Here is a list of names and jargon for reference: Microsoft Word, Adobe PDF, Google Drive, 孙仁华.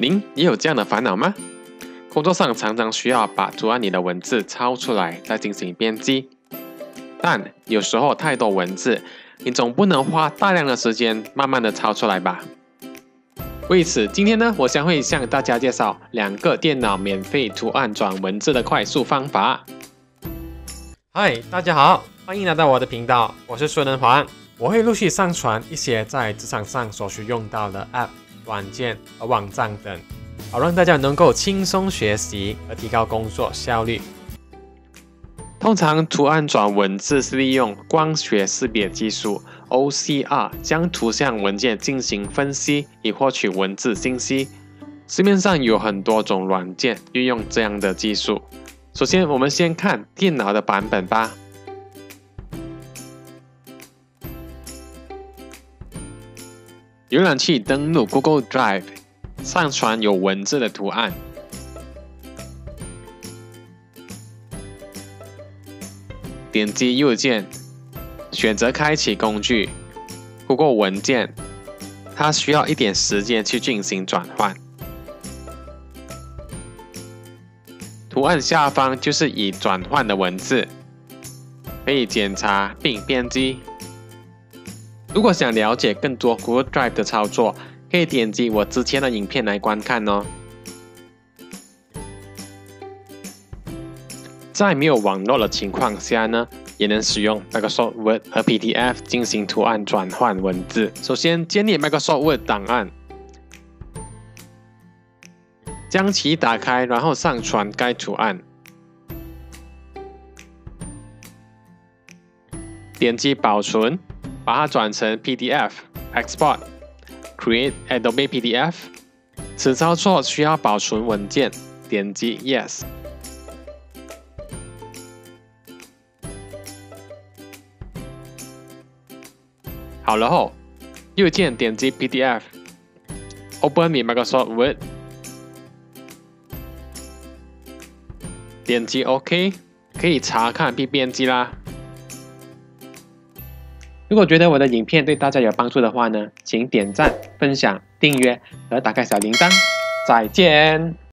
您也有这样的烦恼吗？工作上常常需要把图案里的文字抄出来，再进行编辑。但有时候太多文字，你总不能花大量的时间慢慢的抄出来吧？为此，今天呢，我将会向大家介绍2个电脑免费图案转文字的快速方法。嗨，大家好，欢迎来到我的频道，我是孙仁华。我会陆续上传一些在职场上所需用到的 App、软件和网站等，好让大家能够轻松学习和提高工作效率。通常，图案转文字是利用光学识别技术 （OCR） 将图像文件进行分析，以获取文字信息。市面上有很多种软件运用这样的技术。首先，我们先看电脑的版本吧。浏览器登录 Google Drive， 上传有文字的图案。点击右键，选择开启工具 Google 文件，它需要一点时间去进行转换。图案下方就是已转换的文字，可以检查并编辑。如果想了解更多 Google Drive 的操作，可以点击我之前的影片来观看哦。在没有网络的情况下呢，也能使用 Microsoft Word 和 PDF 进行图案转换文字。首先，建立 Microsoft Word 档案，将其打开，然后上传该图案。点击保存，把它转成 PDF、Export、Create Adobe PDF。此操作需要保存文件，点击 Yes。好了后，右键点击 PDF， Open with Microsoft Word， 点击 OK， 可以查看并编辑啦。如果觉得我的影片对大家有帮助的话呢，请点赞、分享、订阅和打开小铃铛。再见。